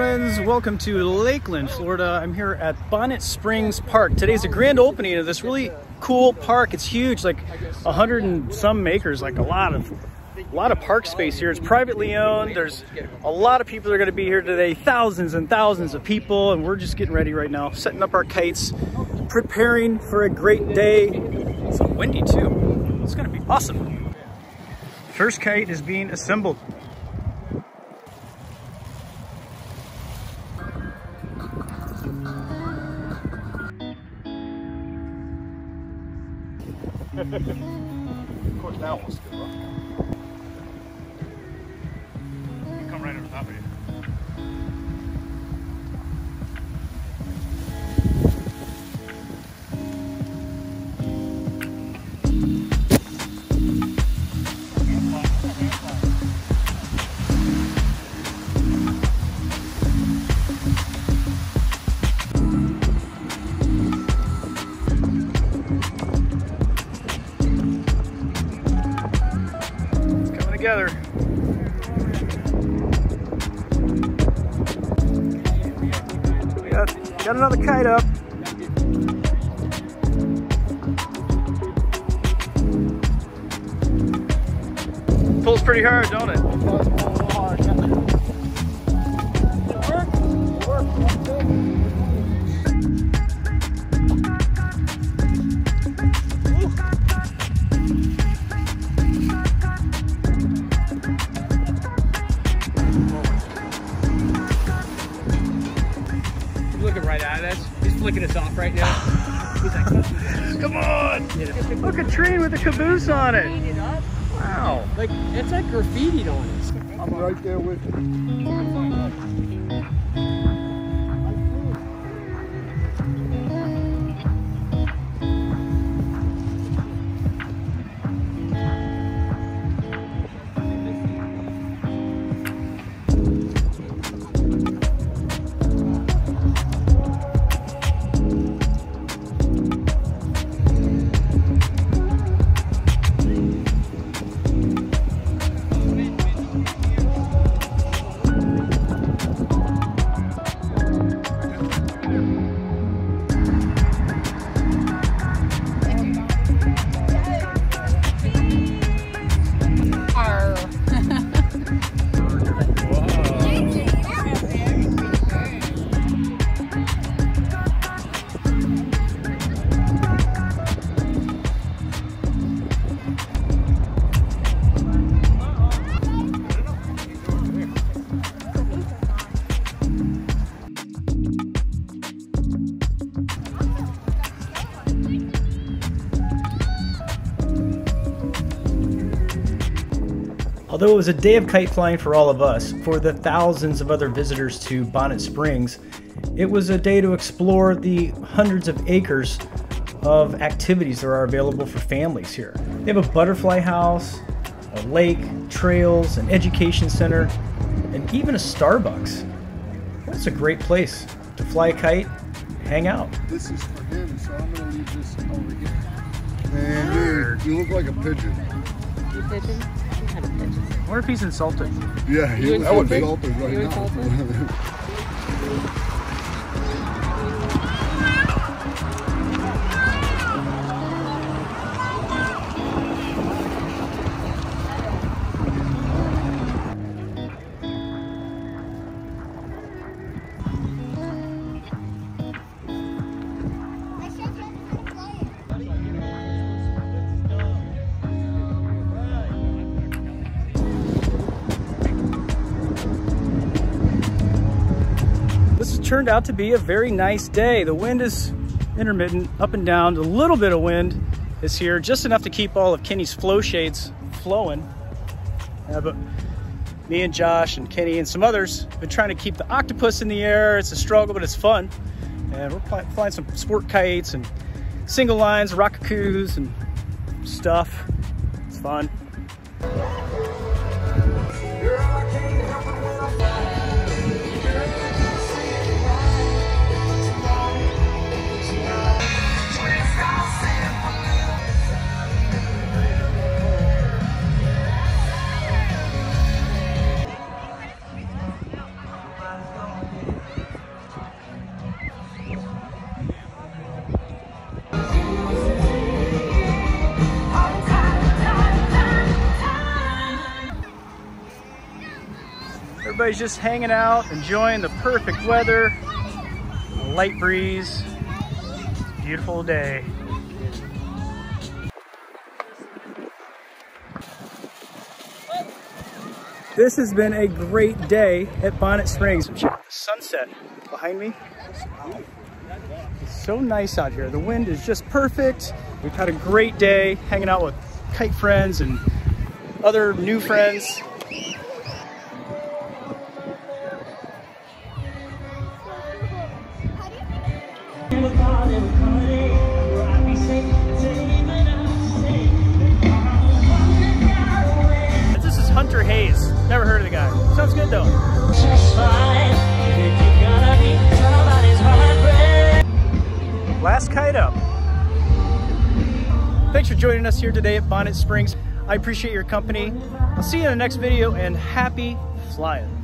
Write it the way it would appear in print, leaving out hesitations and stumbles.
friends, welcome to Lakeland, Florida. I'm here at Bonnet Springs Park. Today's the grand opening of this really cool park. It's huge, like 100 and some acres, like a lot of park space here. It's privately owned. There's a lot of people that are going to be here today, thousands and thousands of people, and we're just getting ready right now, setting up our kites, preparing for a great day. It's windy too. It's going to be awesome. First kite is being assembled. Of course, that one's good, right? You come right over top of you. Together. Got another kite up. Pulls pretty hard, don't it. Looking us off right now. He's like, come on! Look, a train with a caboose on it. Wow. Like, it's like graffitied on us. I'm right there with you. Although it was a day of kite flying for all of us, for the thousands of other visitors to Bonnet Springs, it was a day to explore the hundreds of acres of activities that are available for families here. They have a butterfly house, a lake, trails, an education center, and even a Starbucks. That's a great place to fly a kite, hang out. This is for him, so I'm gonna leave this over here. Man, dude, you look like a pigeon. You pigeon? I wonder if he's insulted. Yeah, he would be insulted right now. Turned out to be a very nice day. The wind is intermittent, up and down. A little bit of wind is here, just enough to keep all of Kenny's flow shades flowing. But me and Josh and Kenny and some others have been trying to keep the octopus in the air. It's a struggle, but it's fun. And we're flying some sport kites and single lines, rockacoos and stuff. It's fun. Everybody's just hanging out, enjoying the perfect weather, light breeze. It's a beautiful day. This has been a great day at Bonnet Springs. Check out the sunset behind me. It's so nice out here. The wind is just perfect. We've had a great day hanging out with kite friends and other new friends. This is Hunter Hayes. Never heard of the guy. Sounds good though. Last kite up. Thanks for joining us here today at Bonnet Springs. I appreciate your company. I'll see you in the next video, and happy flying.